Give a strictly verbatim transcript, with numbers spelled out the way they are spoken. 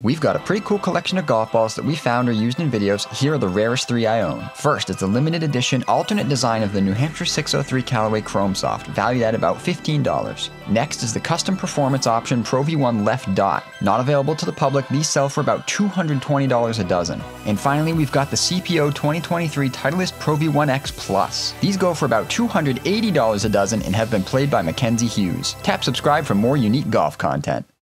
We've got a pretty cool collection of golf balls that we found are used in videos. Here are the rarest three I own. First, it's a limited edition alternate design of the New Hampshire six oh three Callaway Chrome Soft, valued at about fifteen dollars. Next is the custom performance option Pro V one Left Dot. Not available to the public, these sell for about two hundred twenty dollars a dozen. And finally, we've got the C P O twenty twenty-three Titleist Pro V one X Plus. These go for about two hundred eighty dollars a dozen and have been played by Mackenzie Hughes. Tap subscribe for more unique golf content.